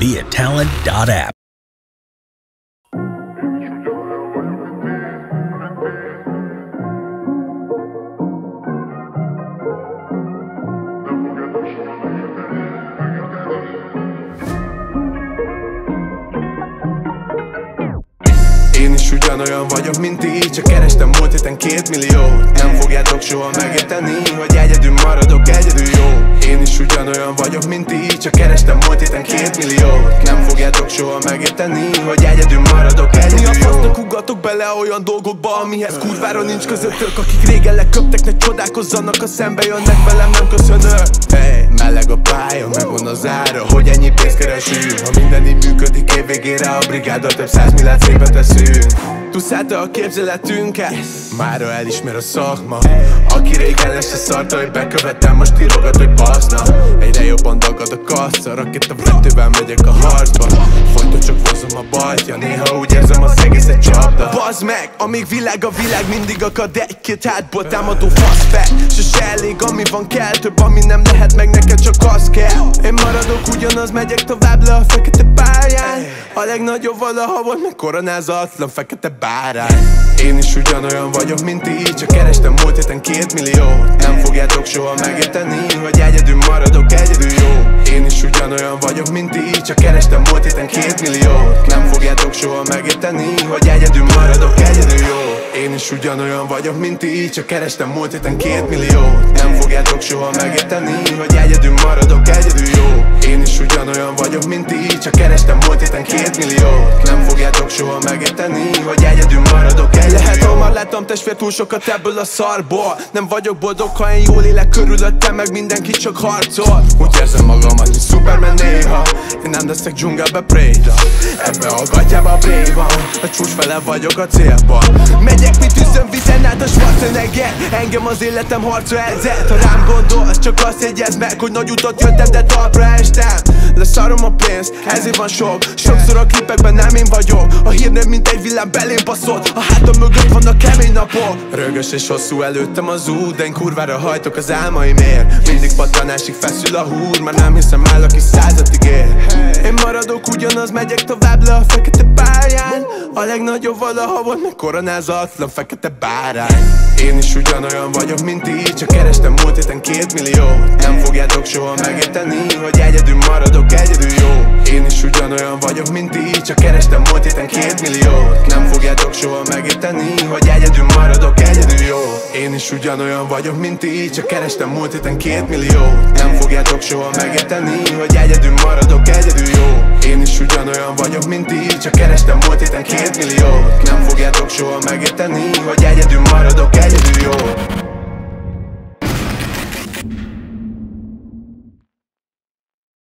be at Talent.app. Én is ugyanolyan vagyok, mint így, csak kerestem múlt héten 2 milliót. Nem fogjátok soha megérteni, hogy egyedül maradok, egyedül jó. Én is ugyanolyan vagyok, mint így, csak kerestem múlt héten 2 milliót. Nem fogjátok soha megérteni, hogy egyedül maradok, egyedül jó. Mi a fasznak ugatok bele olyan dolgokba, amihez kurvára nincs közöttök? Akik régen leköptek, ne csodálkozzanak, ha szembe jönnek velem, nem köszönök. Hey, meleg a pálya, megvan az ára, hogy ennyi pénzt keresünk. Ha minden így működik, évvégére a brigáda több 100 milliárd székbe teszünk. Tuszálta a képzeletünket, mára elismer a szakma. Aki régen lesz a szarta, hogy bekövetem, most írogat, hogy baszna. Egyre jobban dagad a kassza, rakétavetővel megyek a harcba. Folyton csak hozom a bajtja, néha úgy érzem az egészet csapda. Bazd meg, amíg világ a világ, mindig akad egy-két hátból támadó faszfek. Sose elég, ami van, kell több, ami nem lehet meg, neked csak az kell. Én maradok ugyanaz, megyek tovább le a fekete pályán. A legnagyobb valaha volt, meg koronázatlan fekete bárány. Én is ugyanolyan vagyok, mint így, csak kerestem múlt héten 2 milliót. Nem fogjátok soha megérteni, hogy egyedül maradok, egyedül jó. Én is ugyanolyan vagyok, mint így, csak kerestem múlt héten 2 milliót. Nem fogjátok soha megérteni, hogy egyedül maradok, egyedül jó. Én is ugyanolyan vagyok, mint így, csak kerestem múlt héten 2 milliót. Nem fogjátok soha megérteni, hogy egyedül maradok, egyedül jó. Én is ugyanolyan vagyok, mint így, csak kerestem múlt héten 2 milliót. Nem fogjátok soha megérteni, hogy egyedül maradok, egyedül jó. Lehet, ha már láttam testvér túl sokat ebből a szarból. Nem vagyok boldog, ha én jól élek körülöttem, meg mindenki csak harcol. Úgy érzem magamat, hogy Superman néha. Én nem leszek dzsungelbe préda, ebbe a gatyába bréva. A csúcs fele vagyok a célban, megyek, mint tűzön vizen át a Schwarzenegger. Engem az életem harcra edzett. Ha rám gondolsz, csak azt jegyezd meg, hogy nagy utat jöttem, de talpra estem. Leszarom a pénzt, ezért van sok. Sokszor a klipekben nem én vagyok. A hírnőm mint egy villám belém baszott. A hátam mögött vannak kemény napok. Rögös és hosszú előttem az út, de én kurvára hajtok az álmaimért. Mindig pattanásig feszül a húr, már nem hiszem áll, aki 100-ig ér. Én maradok ugyanaz, megyek tovább le a fekete pályán. A legnagyobb valaha volt, meg koronázatlan fekete bárány. Én is ugyanolyan vagyok, mint így, csak kerestem múlt héten 2 milliót. Nem fogjátok soha megérteni, hogy egyedül maradok, egyedül jó. Én is ugyanolyan vagyok, mint így, csak kerestem múlt héten 2 milliót. Nem fogjátok soha megérteni, hogy egyedül maradok, egyedül jó. Én is ugyanolyan vagyok, mint így, csak kerestem múlt héten 2 milliót. Nem fogjátok soha megérteni, hogy egyedül maradok, egyedül jó. Én is ugyanolyan vagyok, mint így, csak kerestem múlt héten 2 milliót. Nem fogjátok